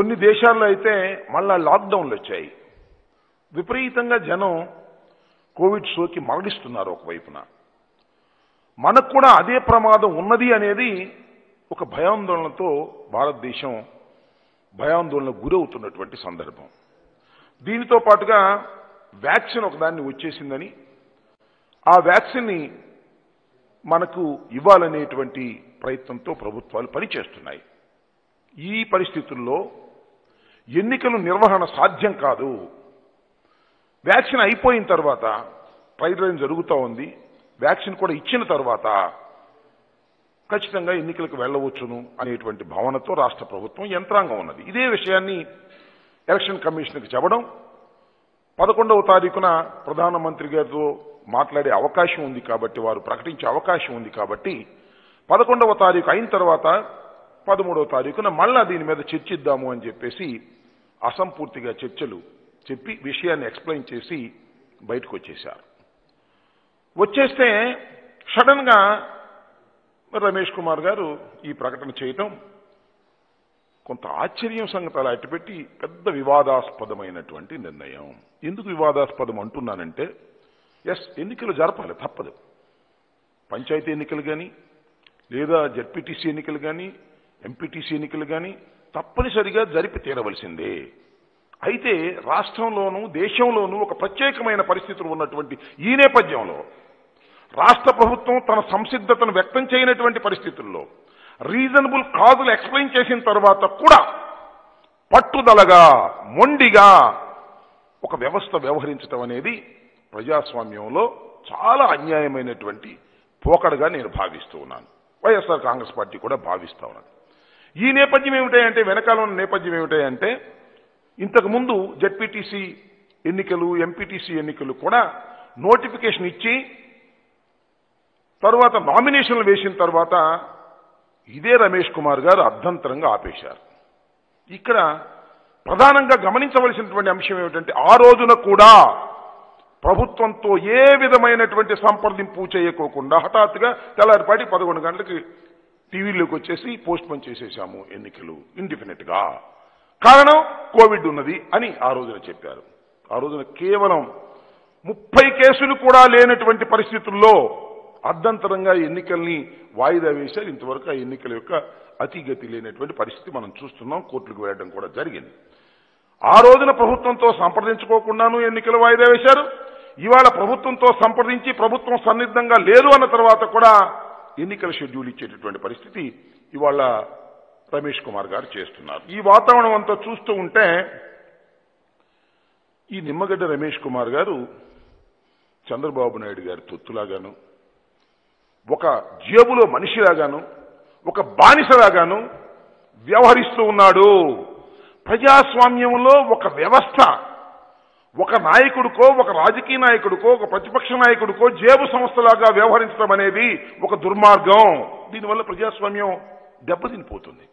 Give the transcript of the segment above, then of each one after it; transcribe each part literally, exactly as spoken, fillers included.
కొన్ని దేశాల్లో అయితే మళ్ళా లాక్ డౌన్లు వచ్చాయి. విపరీతంగా జనం కోవిడ్ సోకి మరణిస్తున్నారు. ఒక వైపున మనకు కూడా అదే ప్రమాదం ఉన్నది అనేది ఒక భయాందోళనతో భారతదేశం భయాందోళనకు గురవుతున్నటువంటి సందర్భం. దీనితో పాటుగా వ్యాక్సిన్ ఒకదాన్ని వచ్చేసిందని ఆ వ్యాక్సిన్ని మనకు ఇవ్వాలనేటువంటి ప్రయత్నంతో ప్రభుత్వాలు పనిచేస్తున్నాయి. ఈ పరిస్థితుల్లో ఎన్నికల నిర్వహణ సాధ్యం కాదు. వ్యాక్సిన్ అయిపోయిన తర్వాత ట్రయల్ రన్ జరుగుతూ ఉంది. వ్యాక్సిన్ కూడా ఇచ్చిన తర్వాత ఖచ్చితంగా ఎన్నికలకు వెళ్ళవచ్చును అనేటువంటి భావనతో రాష్ట్ర ప్రభుత్వం యంత్రాంగం ఉన్నది. ఇదే విషయాన్ని ఎలక్షన్ కమిషన్కి చెప్పడం, పదకొండవ తారీఖున ప్రధానమంత్రి గారితో మాట్లాడే అవకాశం ఉంది కాబట్టి, వారు ప్రకటించే అవకాశం ఉంది కాబట్టి పదకొండవ తారీఖు అయిన తర్వాత పదమూడవ తారీఖున మళ్ళా దీని మీద చర్చిద్దాము అని చెప్పేసి అసంపూర్తిగా చర్చలు చెప్పి విషయాన్ని ఎక్స్ప్లెయిన్ చేసి బయటకు వచ్చేశారు. వచ్చేస్తే సడన్గా రమేష్ కుమార్ గారు ఈ ప్రకటన చేయటం కొంత ఆశ్చర్యం సంగతి అలా అట్టుపెట్టి పెద్ద వివాదాస్పదమైనటువంటి నిర్ణయం. ఎందుకు వివాదాస్పదం అంటున్నానంటే, ఎస్ ఎన్నికలు జరపాలి తప్పదు, పంచాయతీ ఎన్నికలు కానీ లేదా జెడ్పీటీసీ ఎన్నికలు కానీ ఎంపీటీసీ ఎన్నికలు కానీ తప్పనిసరిగా జరిపి తీరవలసిందే. అయితే రాష్ట్రంలోనూ దేశంలోనూ ఒక ప్రత్యేకమైన పరిస్థితులు ఉన్నటువంటి ఈ నేపథ్యంలో రాష్ట్ర ప్రభుత్వం తన సంసిద్ధతను వ్యక్తం చేయనటువంటి పరిస్థితుల్లో రీజనబుల్ కాజులు ఎక్స్ప్లెయిన్ చేసిన తర్వాత కూడా పట్టుదలగా మొండిగా ఒక వ్యవస్థ వ్యవహరించడం అనేది ప్రజాస్వామ్యంలో చాలా అన్యాయమైనటువంటి పోకడగా నేను భావిస్తూ ఉన్నాను. వైఎస్ఆర్ కాంగ్రెస్ పార్టీ కూడా భావిస్తూ ఉన్నది. ఈ నేపథ్యం ఏమిటాయంటే, వెనకాల ఉన్న నేపథ్యం ఏమిటాయంటే, ఇంతకుముందు జెడ్పీటీసీ ఎన్నికలు ఎంపీటీసీ ఎన్నికలు కూడా నోటిఫికేషన్ ఇచ్చి తర్వాత నామినేషన్లు వేసిన తర్వాత ఇదే రమేష్ కుమార్ గారు అర్ధంతరంగా ఆపేశారు. ఇక్కడ ప్రధానంగా గమనించవలసినటువంటి అంశం ఏమిటంటే, ఆ రోజున కూడా ప్రభుత్వంతో ఏ విధమైనటువంటి సంప్రదింపు చేయకోకుండా హఠాత్తుగా తెల్లారిపాటి పదకొండు గంటలకి టీవీలోకి వచ్చేసి పోస్ట్ పోన్ చేసేసాము ఎన్నికలు ఇండిఫినిట్గా, కారణం కోవిడ్ ఉన్నది అని ఆ రోజున చెప్పారు. ఆ రోజున కేవలం ముప్పై కేసులు కూడా లేనటువంటి పరిస్థితుల్లో అర్ధంతరంగా ఎన్నికల్ని వాయిదా వేశారు. ఇంతవరకు ఆ ఎన్నికల యొక్క అతిగతి లేనటువంటి పరిస్థితి మనం చూస్తున్నాం. కోర్టులకు వెళ్ళడం కూడా జరిగింది. ఆ రోజున ప్రభుత్వంతో సంప్రదించుకోకుండాను ఎన్నికలు వాయిదా వేశారు. ఇవాళ ప్రభుత్వంతో సంప్రదించి ప్రభుత్వం సన్నిద్ధంగా లేదు అన్న తర్వాత కూడా ఎన్నికల షెడ్యూల్ ఇచ్చేటటువంటి పరిస్థితి ఇవాళ రమేష్ కుమార్ గారు చేస్తున్నారు. ఈ వాతావరణం అంతా చూస్తూ ఉంటే ఈ నిమ్మగడ్డ రమేష్ కుమార్ గారు చంద్రబాబు నాయుడు గారి తొత్తులాగాను, ఒక జేబులో మనిషిలాగాను, ఒక బానిసలాగాను వ్యవహరిస్తూ ఉన్నాడు. ప్రజాస్వామ్యంలో ఒక వ్యవస్థ ఒక నాయకుడికో ఒక రాజకీయ నాయకుడికో ఒక ప్రతిపక్ష నాయకుడికో జేబు సంస్థలాగా వ్యవహరించడం అనేది ఒక దుర్మార్గం. దీనివల్ల ప్రజాస్వామ్యం దెబ్బతినిపోతుంది.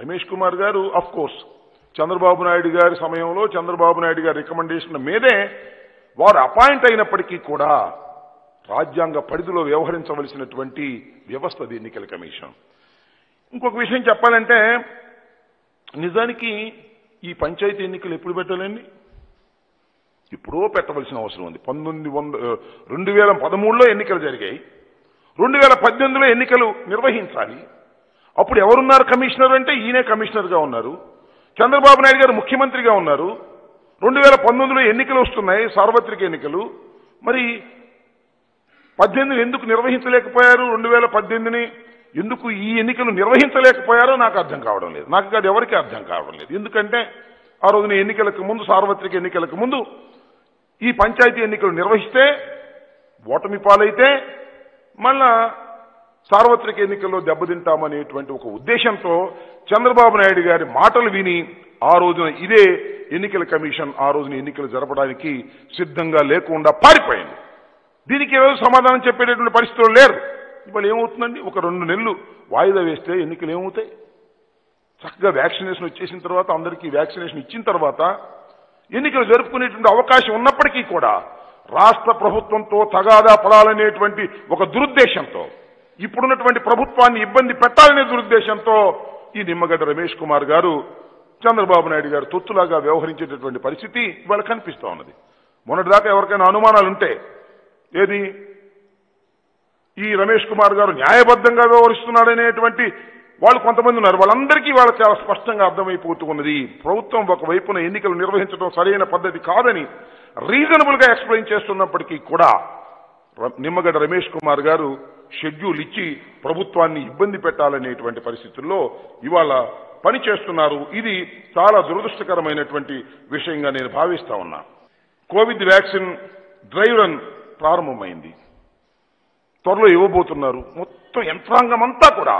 రమేష్ కుమార్ గారు ఆఫ్ కోర్స్ చంద్రబాబు నాయుడు గారి సమయంలో చంద్రబాబు నాయుడు గారి రికమెండేషన్ మీదే వారు అపాయింట్ అయినప్పటికీ కూడా రాజ్యాంగ పరిధిలో వ్యవహరించవలసినటువంటి వ్యవస్థది ఎన్నికల కమిషన్. ఇంకొక విషయం చెప్పాలంటే, నిజానికి ఈ పంచాయతీ ఎన్నికలు ఎప్పుడు పెట్టాలండి? ఇప్పుడో పెట్టవలసిన అవసరం ఉంది. పంతొమ్మిది వంద రెండు వేల పదమూడులో ఎన్నికలు జరిగాయి. రెండు వేల పద్దెనిమిదిలో ఎన్నికలు నిర్వహించాలి. అప్పుడు ఎవరున్నారు కమిషనర్ అంటే, ఈయనే కమిషనర్గా ఉన్నారు. చంద్రబాబు నాయుడు గారు ముఖ్యమంత్రిగా ఉన్నారు. రెండు వేల పంతొమ్మిదిలో ఎన్నికలు వస్తున్నాయి, సార్వత్రిక ఎన్నికలు. మరి పద్దెనిమిది ఎందుకు నిర్వహించలేకపోయారు? రెండు వేల పద్దెనిమిదిని ఎందుకు ఈ ఎన్నికలు నిర్వహించలేకపోయారో నాకు అర్థం కావడం లేదు. నాకు కాదు, ఎవరికీ అర్థం కావడం లేదు. ఎందుకంటే ఆ రోజున ఎన్నికలకు ముందు, సార్వత్రిక ఎన్నికలకు ముందు ఈ పంచాయతీ ఎన్నికలు నిర్వహిస్తే ఓటమి పాలైతే మళ్ళా సార్వత్రిక ఎన్నికల్లో దెబ్బతింటామనేటువంటి ఒక ఉద్దేశంతో చంద్రబాబు నాయుడు గారి మాటలు విని ఆ రోజున ఇదే ఎన్నికల కమిషన్ ఆ రోజున ఎన్నికలు జరపడానికి సిద్ధంగా లేకుండా పారిపోయింది. దీనికి ఈరోజు సమాధానం చెప్పేటటువంటి పరిస్థితులు లేరు. ఇవాళ ఏమవుతుందండి, ఒక రెండు నెలలు వాయిదా వేస్తే ఎన్నికలు ఏమవుతాయి? చక్కగా వ్యాక్సినేషన్ వచ్చేసిన తర్వాత, అందరికీ వ్యాక్సినేషన్ ఇచ్చిన తర్వాత ఎన్నికలు జరుపుకునేటువంటి అవకాశం ఉన్నప్పటికీ కూడా రాష్ట్ర ప్రభుత్వంతో తగాదా పడాలనేటువంటి ఒక దురుద్దేశంతో, ఇప్పుడున్నటువంటి ప్రభుత్వాన్ని ఇబ్బంది పెట్టాలనే దురుద్దేశంతో ఈ నిమ్మగడ్డ రమేష్ కుమార్ గారు చంద్రబాబు నాయుడు గారు తొత్తులాగా వ్యవహరించేటటువంటి పరిస్థితి ఇవాళ కనిపిస్తా ఉన్నది. మొన్నటి దాకా ఎవరికైనా అనుమానాలు ఉంటే ఏది ఈ రమేష్ కుమార్ గారు న్యాయబద్ధంగా వ్యవహరిస్తున్నారనేటువంటి వాళ్ళు కొంతమంది ఉన్నారు. వాళ్ళందరికీ వాళ్ళ చాలా స్పష్టంగా అర్థమైపోతున్నది ప్రభుత్వం ఒకవైపున ఎన్నికలు నిర్వహించడం సరైన పద్ధతి కాదని రీజనబుల్ గా ఎక్స్ప్లెయిన్ చేస్తున్నప్పటికీ కూడా నిమ్మగడ్డ రమేష్ కుమార్ గారు షెడ్యూల్ ఇచ్చి ప్రభుత్వాన్ని ఇబ్బంది పెట్టాలనేటువంటి పరిస్థితుల్లో ఇవాళ పని చేస్తున్నారు. ఇది చాలా దురదృష్టకరమైనటువంటి విషయంగా నేను భావిస్తా ఉన్నా. కోవిడ్ వ్యాక్సిన్ డ్రైవ్ రన్ ప్రారంభమైంది, త్వరలో ఇవ్వబోతున్నారు. మొత్తం యంత్రాంగం అంతా కూడా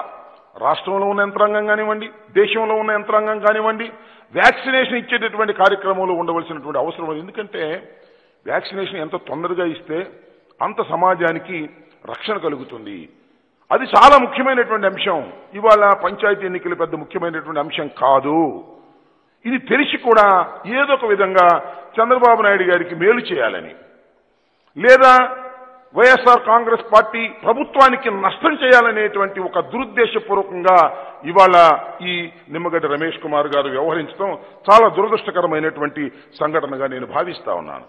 రాష్ట్రంలో ఉన్న యంత్రాంగం కానివ్వండి, దేశంలో ఉన్న యంత్రాంగం కానివ్వండి, వ్యాక్సినేషన్ ఇచ్చేటటువంటి కార్యక్రమంలో ఉండవలసినటువంటి అవసరం. ఎందుకంటే వ్యాక్సినేషన్ ఎంత తొందరగా ఇస్తే అంత సమాజానికి రక్షణ కలుగుతుంది. అది చాలా ముఖ్యమైనటువంటి అంశం. ఇవాళ పంచాయతీ ఎన్నికలు పెద్ద ముఖ్యమైనటువంటి అంశం కాదు. ఇది తెలిసి కూడా ఏదో ఒక విధంగా చంద్రబాబు నాయుడు గారికి మేలు చేయాలని లేదా వైఎస్ఆర్ కాంగ్రెస్ పార్టీ ప్రభుత్వానికి నష్టం చేయాలనేటువంటి ఒక దురుద్దేశపూర్వకంగా ఇవాళ ఈ నిమ్మగడ్డ రమేష్ కుమార్ గారు వ్యవహరించడం చాలా దురదృష్టకరమైనటువంటి సంఘటనగా నేను భావిస్తా ఉన్నాను.